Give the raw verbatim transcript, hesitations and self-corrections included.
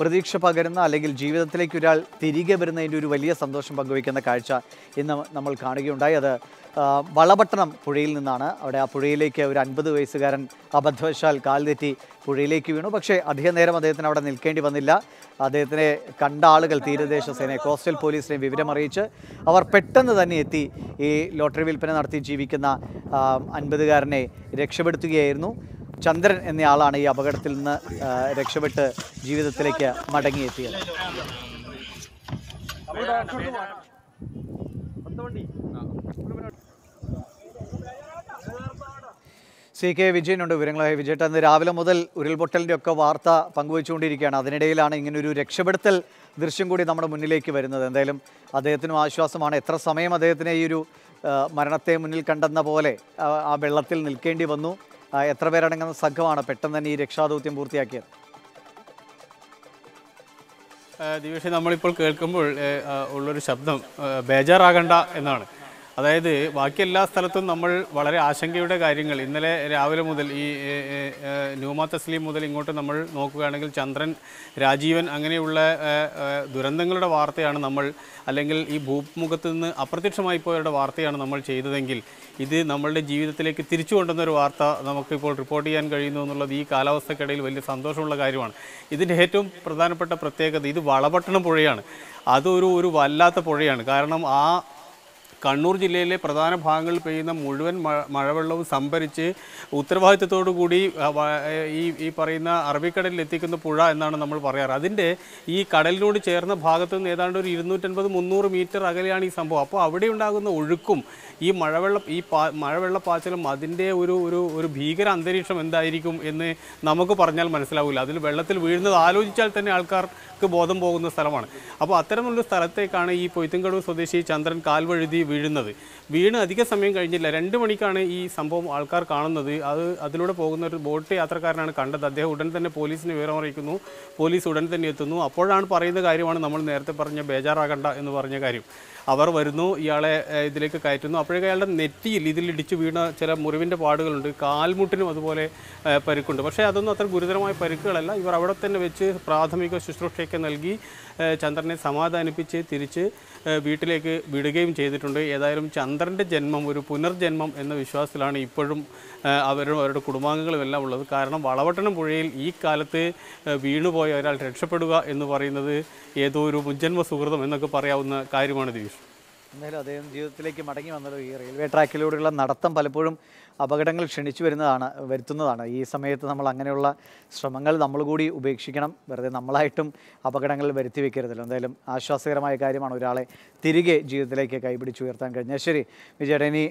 പ്രതീക്ഷ പകരുന്ന അല്ലെങ്കിൽ ജീവിതത്തിലേക്ക് ഒരാൾ തിരികെ വരുന്നതിൻ്റെ ഒരു വലിയ സന്തോഷം പങ്കുവയ്ക്കുന്ന കാഴ്ച ഇന്ന് നമ്മൾ കാണുകയുണ്ടായി. അത് വളപട്ടണം പുഴയിൽ നിന്നാണ്. അവിടെ ആ പുഴയിലേക്ക് ഒരു അൻപത് വയസ്സുകാരൻ അബദ്ധവശാൽ കാൽ തെറ്റി പുഴയിലേക്ക് വീണു. പക്ഷേ അധികം നേരം അദ്ദേഹത്തിന് അവിടെ നിൽക്കേണ്ടി വന്നില്ല. അദ്ദേഹത്തിനെ കണ്ട ആളുകൾ തീരദേശ സേനയെ, കോസ്റ്റൽ പോലീസിനെ വിവരമറിയിച്ച് അവർ പെട്ടെന്ന് തന്നെ എത്തി ഈ ലോട്ടറി വിൽപ്പന നടത്തി ജീവിക്കുന്ന അൻപതുകാരനെ രക്ഷപ്പെടുത്തുകയായിരുന്നു. ചന്ദ്രൻ എന്നയാളാണ് ഈ അപകടത്തിൽ നിന്ന് രക്ഷപ്പെട്ട് ജീവിതത്തിലേക്ക് മടങ്ങിയെത്തിയത്. C K വിജയനുണ്ട് വിവരങ്ങളായി. വിജയേട്ട, ഇന്ന് രാവിലെ മുതൽ ഉരുൾപൊട്ടലിൻ്റെ ഒക്കെ വാർത്ത പങ്കുവച്ചുകൊണ്ടിരിക്കുകയാണ്. അതിനിടയിലാണ് ഇങ്ങനൊരു രക്ഷപ്പെടുത്തൽ ദൃശ്യം കൂടി നമ്മുടെ മുന്നിലേക്ക് വരുന്നത്. എന്തായാലും അദ്ദേഹത്തിനും ആശ്വാസമാണ്. എത്ര സമയം അദ്ദേഹത്തിന് ഈ ഒരു മരണത്തെ മുന്നിൽ കണ്ടെന്ന പോലെ ആ വെള്ളത്തിൽ നിൽക്കേണ്ടി വന്നു. എത്ര പേരടങ്ങുന്ന സംഘമാണ് പെട്ടെന്ന് തന്നെ ഈ രക്ഷാദൗത്യം പൂർത്തിയാക്കിയത്? ദിവ്യക്ഷേ, നമ്മളിപ്പോൾ കേൾക്കുമ്പോൾ ഉള്ളൊരു ശബ്ദം ബേജാറാകണ്ട എന്നാണ്. അതായത് ബാക്കി എല്ലാ സ്ഥലത്തും നമ്മൾ വളരെ ആശങ്കയുടെ കാര്യങ്ങൾ. ഇന്നലെ രാവിലെ മുതൽ ഈ ന്യൂമാ തസ്ലീം മുതൽ ഇങ്ങോട്ട് നമ്മൾ നോക്കുകയാണെങ്കിൽ ചന്ദ്രൻ, രാജീവൻ, അങ്ങനെയുള്ള ദുരന്തങ്ങളുടെ വാർത്തയാണ് നമ്മൾ, അല്ലെങ്കിൽ ഈ ഭൂമുഖത്ത് നിന്ന് അപ്രത്യക്ഷമായി പോയവരുടെ വാർത്തയാണ് നമ്മൾ ചെയ്തതെങ്കിൽ, ഇത് നമ്മളുടെ ജീവിതത്തിലേക്ക് തിരിച്ചു കൊണ്ടുവന്നൊരു വാർത്ത നമുക്കിപ്പോൾ റിപ്പോർട്ട് ചെയ്യാൻ കഴിയുന്നു എന്നുള്ളത് ഈ കാലാവസ്ഥക്കിടയിൽ വലിയ സന്തോഷമുള്ള കാര്യമാണ്. ഇതിൻ്റെ ഏറ്റവും പ്രധാനപ്പെട്ട പ്രത്യേകത, ഇത് വളപട്ടണം പുഴയാണ്. അതൊരു ഒരു വല്ലാത്ത പുഴയാണ്. കാരണം ആ കണ്ണൂർ ജില്ലയിലെ പ്രധാന ഭാഗങ്ങളിൽ പെയ്യുന്ന മുഴുവൻ മഴ മഴവെള്ളവും സംഭരിച്ച് ഉത്തരവാദിത്തത്തോടു കൂടി ഈ ഈ പറയുന്ന അറബിക്കടലിൽ എത്തിക്കുന്ന പുഴ എന്നാണ് നമ്മൾ പറയാറ്. അതിൻ്റെ ഈ കടലിനോട് ചേർന്ന ഭാഗത്തു നിന്ന് ഏതാണ്ട് ഒരു ഇരുന്നൂറ്റൻപത് മുന്നൂറ് മീറ്റർ അകലെയാണ് ഈ സംഭവം. അപ്പോൾ അവിടെ ഉണ്ടാകുന്ന ഒഴുക്കും ഈ മഴവെള്ളം ഈ പാ മഴവെള്ളപ്പാച്ചിലും അതിൻ്റെ ഒരു ഒരു ഒരു ഭീകര അന്തരീക്ഷം എന്തായിരിക്കും എന്ന് നമുക്ക് പറഞ്ഞാൽ മനസ്സിലാവില്ല. അതിൽ വെള്ളത്തിൽ വീഴുന്നത് ആലോചിച്ചാൽ തന്നെ ആൾക്കാർക്ക് ബോധം പോകുന്ന സ്ഥലമാണ്. അപ്പോൾ അത്തരമൊരു സ്ഥലത്തേക്കാണ് ഈ പൊയ്ത്തുംകടവ് സ്വദേശി ചന്ദ്രൻ കാൽവഴുതി വീഴുന്നത്. വീണ് അധിക സമയം കഴിഞ്ഞില്ല. രണ്ട് മണിക്കാണ് ഈ സംഭവം ആൾക്കാർ കാണുന്നത്. അത് അതിലൂടെ പോകുന്ന ഒരു ബോട്ട് യാത്രക്കാരനാണ് കണ്ടത്. അദ്ദേഹം ഉടൻ തന്നെ പോലീസിന് വിവരമറിയിക്കുന്നു. പോലീസ് ഉടൻ തന്നെ എത്തുന്നു. അപ്പോഴാണ് പറയുന്ന കാര്യമാണ് നമ്മൾ നേരത്തെ പറഞ്ഞ ബേജാറാകണ്ട എന്ന് പറഞ്ഞ കാര്യം. അവർ വരുന്നു, ഇയാളെ ഇതിലേക്ക് കയറ്റുന്നു. അപ്പോഴേക്കും അയാളുടെ നെറ്റിയിൽ ഇതിലിടിച്ചു വീണ ചില മുറിവിൻ്റെ പാടുകളുണ്ട്. കാൽമുട്ടിനും അതുപോലെ പരുക്കുണ്ട്. പക്ഷേ അതൊന്നും അത്ര ഗുരുതരമായ പരുക്കുകളല്ല. ഇവർ അവിടെ തന്നെ വെച്ച് പ്രാഥമിക ശുശ്രൂഷയൊക്കെ നൽകി ചന്ദ്രനെ സമാധാനിപ്പിച്ച് തിരിച്ച് വീട്ടിലേക്ക് വിടുകയും ചെയ്തിട്ടുണ്ട്. ഏതായാലും ചന്ദ്രൻ്റെ ജന്മം ഒരു പുനർജന്മം എന്ന വിശ്വാസത്തിലാണ് ഇപ്പോഴും അവരും അവരുടെ കുടുംബാംഗങ്ങളും എല്ലാം ഉള്ളത്. കാരണം വളവട്ടണം പുഴയിൽ ഈ കാലത്ത് വീണുപോയ ഒരാൾ രക്ഷപ്പെടുക എന്ന് പറയുന്നത് ഏതോ ഒരു മുജ്ജന്മ സുഹൃതം എന്നൊക്കെ പറയാവുന്ന കാര്യമാണ്. ദിവ്യക്ഷേ, എന്തായാലും അദ്ദേഹം ജീവിതത്തിലേക്ക് മടങ്ങി വന്നല്ലോ. ഈ റെയിൽവേ ട്രാക്കിലൂടെയുള്ള നടത്തം പലപ്പോഴും അപകടങ്ങൾ ക്ഷണിച്ചു വരുന്നതാണ് വരുത്തുന്നതാണ് ഈ സമയത്ത് നമ്മൾ അങ്ങനെയുള്ള ശ്രമങ്ങൾ നമ്മൾ കൂടി ഉപേക്ഷിക്കണം. വെറുതെ നമ്മളായിട്ടും അപകടങ്ങൾ വരുത്തി വെക്കരുതല്ലോ. എന്തായാലും ആശ്വാസകരമായ കാര്യമാണ് ഒരാളെ തിരികെ ജീവിതത്തിലേക്ക് കൈപിടിച്ചുയർത്താൻ കഴിഞ്ഞാൽ. ശരി വിജയേട്ട, ഇനി